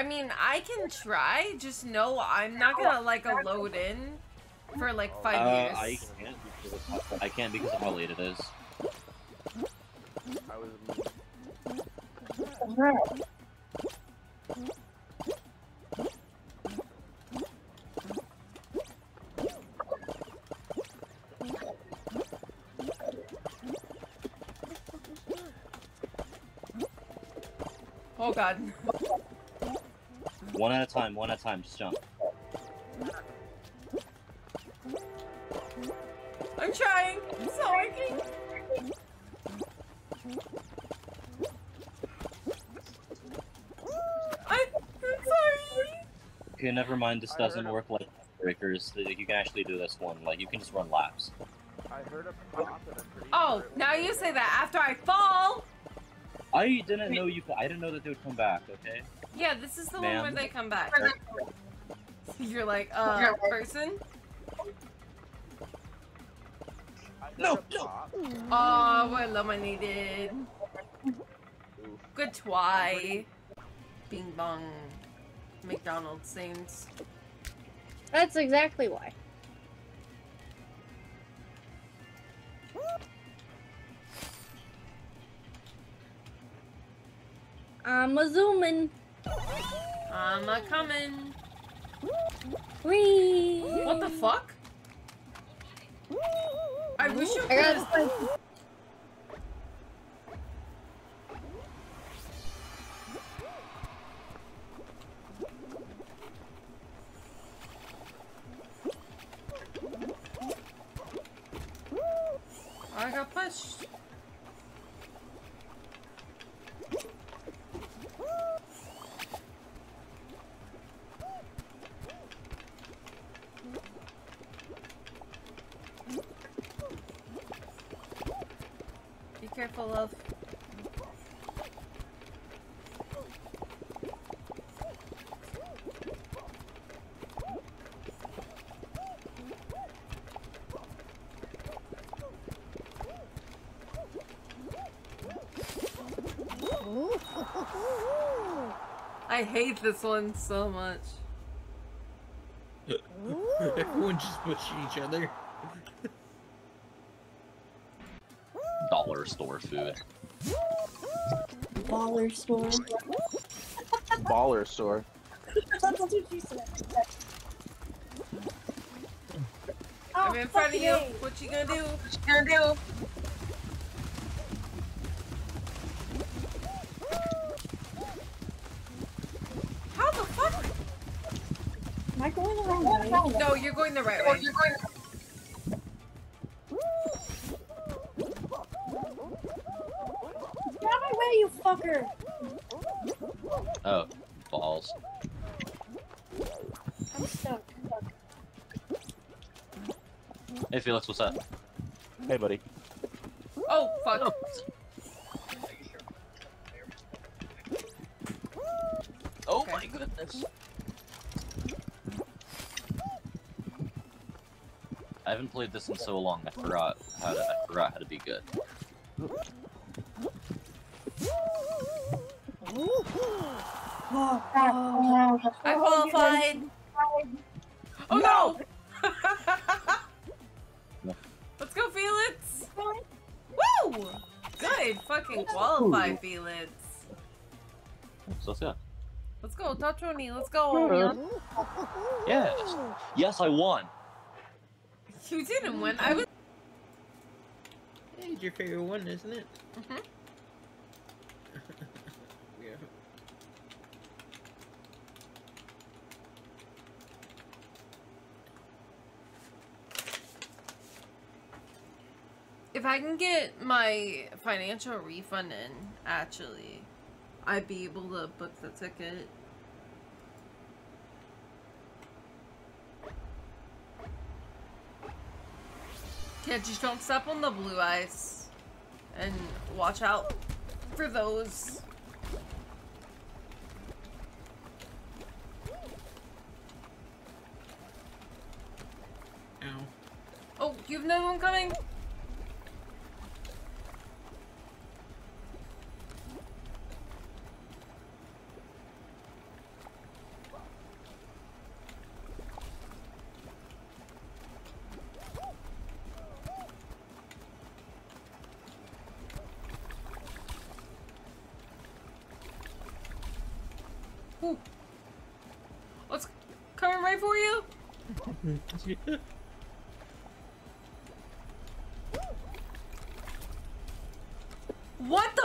I mean, I can try, just know I'm not gonna, like, load in for, like, 5 years. I can't because of how late it is. Oh god. One at a time, just jump. I'm trying! It's not working! I'm sorry! Okay, never mind, this doesn't work like breakers. You can actually do this one, like, you can just run laps. I heard a pop and a pretty Oh, now you say that after I fall! I didn't know you. I didn't know that they would come back. Okay. Yeah, this is the one where they come back. You're like, person. No. Oh, what love I needed. Good try. Bing bong. McDonald's Saints. That's exactly why. I'm a zoomin'. I'm a comin'. Whee! What the fuck? I wish you could. I got pushed. Careful of. I hate this one so much. Everyone's just pushing each other. Store food. Baller store. Baller store. I'm in front of you. What you gonna do? How the fuck? Am I going the wrong way? No, you're going the right way. You're going the fucker. Oh, balls. I'm stuck. Hey Felix, what's up? Hey buddy. Oh, fuck. Oh. Oh my goodness. I haven't played this in so long, I forgot how to be good. Oh, I qualified! Oh no! No. Let's go, Felix! Woo! Good! Fucking qualify, Felix! So let's go. Let's go, Tachoni! Let's go! Yes! Yes, I won! You didn't win, I was- It's your favorite one, isn't it? Mm-hmm. If I can get my financial refund in, actually, I'd be able to book the ticket. Yeah, just don't step on the blue ice. And watch out for those. Ow. Oh, you have another one coming? Ooh. What's coming right for you? Yeah. What